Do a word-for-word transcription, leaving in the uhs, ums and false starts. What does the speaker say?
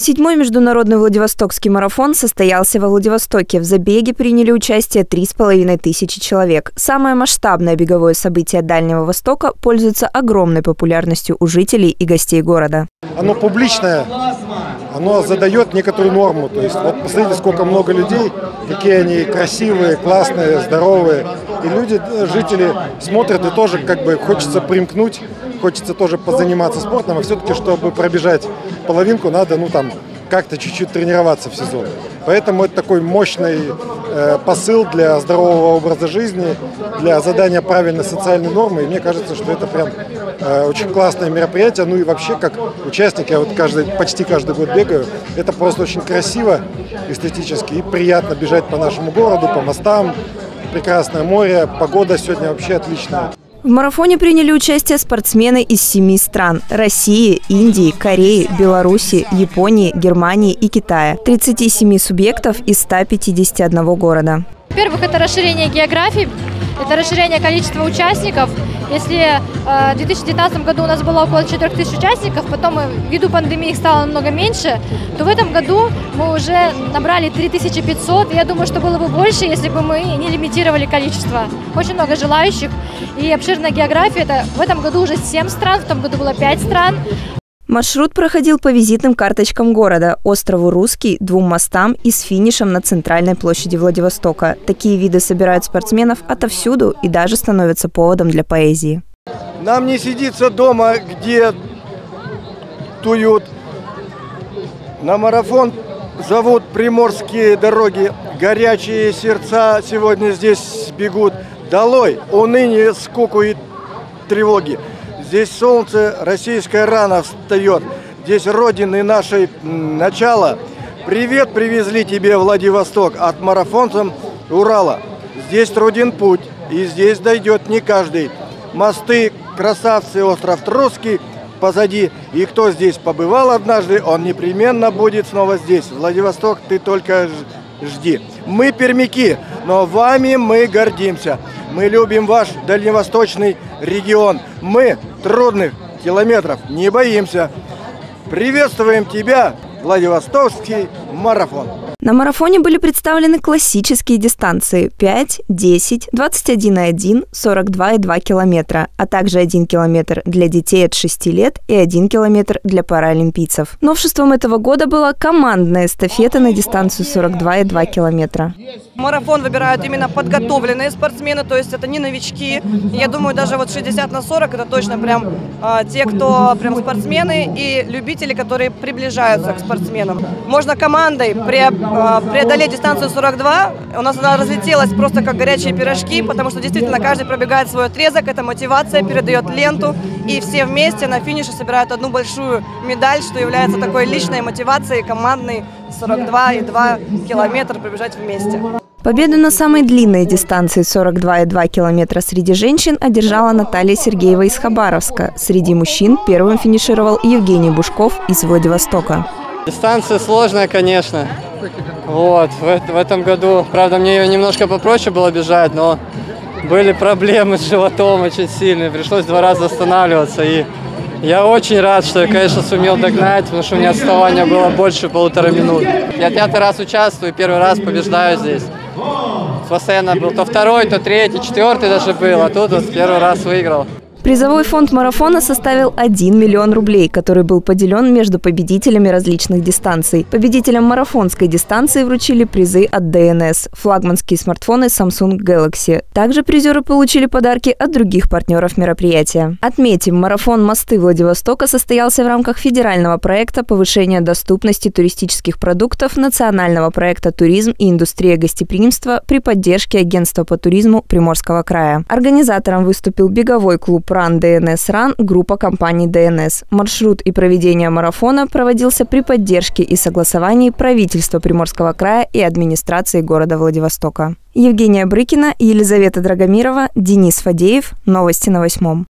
Седьмой международный Владивостокский марафон состоялся во Владивостоке. В забеге приняли участие три с половиной тысячи человек. Самое масштабное беговое событие Дальнего Востока пользуется огромной популярностью у жителей и гостей города. Оно публичное, оно задает некоторую норму. То есть вот посмотрите, сколько много людей, какие они красивые, классные, здоровые. И люди, жители смотрят и тоже как бы хочется примкнуть. Хочется тоже позаниматься спортом, а все-таки, чтобы пробежать половинку, надо ну там как-то чуть-чуть тренироваться в сезон. Поэтому это такой мощный э, посыл для здорового образа жизни, для задания правильной социальной нормы. И мне кажется, что это прям э, очень классное мероприятие. Ну и вообще, как участник, я вот каждый, почти каждый год бегаю, это просто очень красиво эстетически и приятно бежать по нашему городу, по мостам. Прекрасное море, погода сегодня вообще отличная. В марафоне приняли участие спортсмены из семи стран – России, Индии, Кореи, Беларуси, Японии, Германии и Китая. тридцати семи субъектов из ста пятидесяти одного города. Во-первых, это расширение географии, это расширение количества участников. Если в две тысячи девятнадцатом году у нас было около четырёх тысяч участников, потом ввиду пандемии их стало намного меньше, то в этом году мы уже набрали три тысячи пятьсот. Я думаю, что было бы больше, если бы мы не лимитировали количество. Очень много желающих и обширная география. Это в этом году уже семь стран, в том году было пять стран. Маршрут проходил по визитным карточкам города – острову Русский, двум мостам и с финишем на центральной площади Владивостока. Такие виды собирают спортсменов отовсюду и даже становятся поводом для поэзии. Нам не сидится дома, где туют. На марафон зовут приморские дороги. Горячие сердца сегодня здесь бегут. Долой уныние, скуку и тревоги. Здесь солнце, российская рано встает. Здесь родины нашей начала. Привет привезли тебе, Владивосток, от марафонцам Урала. Здесь труден путь, и здесь дойдет не каждый. Мосты, красавцы, остров Русский позади. И кто здесь побывал однажды, он непременно будет снова здесь. Владивосток, ты только жди. Мы пермяки, но вами мы гордимся. Мы любим ваш дальневосточный регион. Мы трудных километров не боимся. Приветствуем тебя, Владивостокский марафон. На марафоне были представлены классические дистанции пять, десять, двадцать один и один, сорок два и два километра, а также один километр для детей от шести лет и один километр для паралимпийцев. Новшеством этого года была командная эстафета на дистанцию сорок два и два километра. Марафон выбирают именно подготовленные спортсмены, то есть это не новички. Я думаю, даже вот шестьдесят на сорок это точно прям а, те, кто прям спортсмены и любители, которые приближаются к спортсменам. Можно командой приобрести. Преодолеть дистанцию сорок два, у нас она разлетелась просто как горячие пирожки, потому что действительно каждый пробегает свой отрезок, это мотивация, передает ленту, и все вместе на финише собирают одну большую медаль, что является такой личной мотивацией, командной сорок два и два километра пробежать вместе. Победу на самой длинной дистанции сорок два и два километра среди женщин одержала Наталья Сергеева из Хабаровска. Среди мужчин первым финишировал Евгений Бушков из Владивостока. Дистанция сложная, конечно. Вот, в, в этом году, правда, мне ее немножко попроще было бежать, но были проблемы с животом очень сильные, пришлось два раза останавливаться. И я очень рад, что я, конечно, сумел догнать, потому что у меня отставание было больше полутора минут. Я пятый раз участвую, первый раз побеждаю здесь. Постоянно был то второй, то третий, четвертый даже был, а тут вот первый раз выиграл. Призовой фонд марафона составил один миллион рублей, который был поделен между победителями различных дистанций. Победителям марафонской дистанции вручили призы от ДНС, флагманские смартфоны Samsung Galaxy. Также призеры получили подарки от других партнеров мероприятия. Отметим, марафон «Мосты Владивостока» состоялся в рамках федерального проекта повышения доступности туристических продуктов, национального проекта «Туризм и индустрия гостеприимства» при поддержке агентства по туризму Приморского края. Организатором выступил беговой клуб Run ди эн эс Run, группа компаний ДНС. Маршрут и проведение марафона проводился при поддержке и согласовании правительства Приморского края и администрации города Владивостока. Евгения Брыкина, Елизавета Драгомирова, Денис Фадеев. Новости на восьмом.